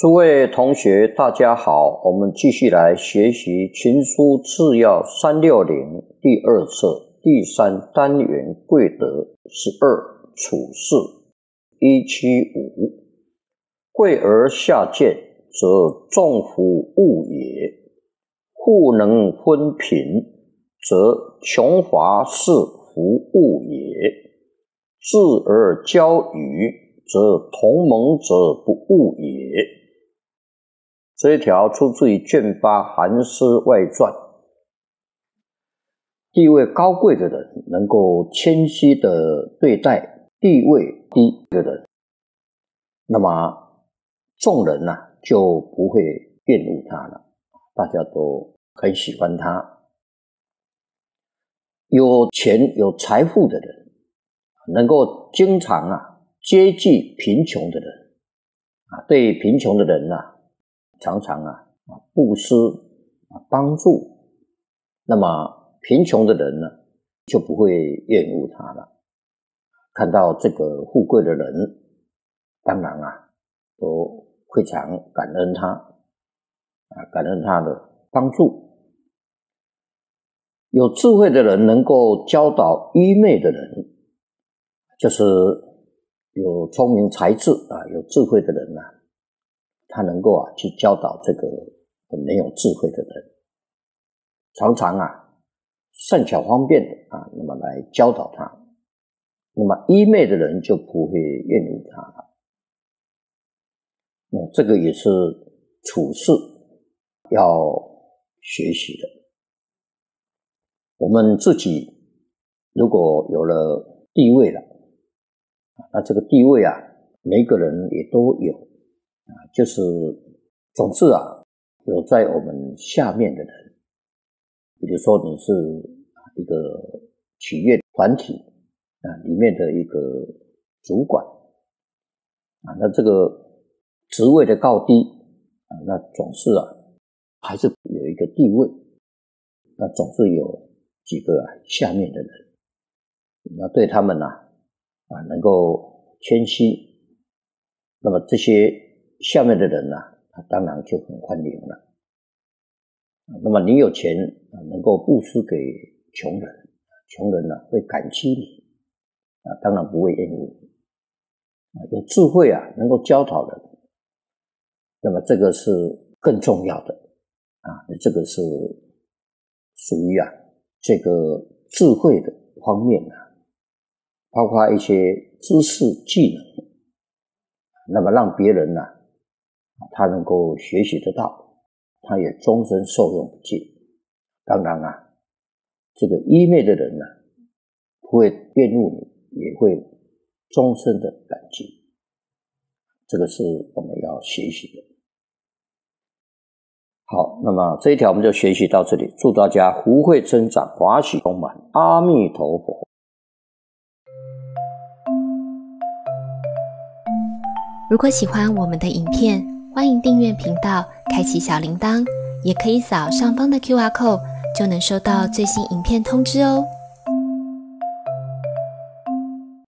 诸位同学，大家好，我们继续来学习《群书治要》360第二册第3单元贵德12处事175。贵而下贱，则众服恶也；富能分贫，则穷乏士服恶也；智而交愚，则同盟者不恶也。这一条出自于卷8《韩诗外传》。地位高贵的人能够谦虚的对待地位低的人，那么众人就不会厌恶他了，大家都很喜欢他。有钱有财富的人能够经常接济贫穷的人，对贫穷的人常常布施帮助，那么贫穷的人就不会厌恶他了。看到这个富贵的人，当然都非常感恩他，感恩他的帮助。有智慧的人能够教导愚昧的人，就是有聪明才智有智慧的人他能够去教导这个没有智慧的人，常常善巧方便的那么来教导他，那么愚昧的人就不会厌恶他了。那这个也是处事要学习的。我们自己如果有了地位了，那这个地位每个人也都有，就是总是有在我们下面的人，比如说你是一个企业团体里面的一个主管那这个职位的高低那总是还是有一个地位，那总是有几个下面的人，那对他们能够谦虚，那么这些下面的人他当然就很欢迎了。那么你有钱能够布施给穷人，穷人会感激你，当然不会厌恶你。有智慧能够教导人，那么这个是更重要的这个是属于这个智慧的方面包括一些知识技能，那么让别人他能够学习得到，他也终身受用不尽。当然这个愚昧的人不会厌恶你，也会终身的感激。这个是我们要学习的。好，那么这一条我们就学习到这里，祝大家福慧增长，法喜充满，阿弥陀佛。如果喜欢我们的影片，欢迎订阅频道，开启小铃铛，也可以扫上方的 QR Code， 就能收到最新影片通知哦。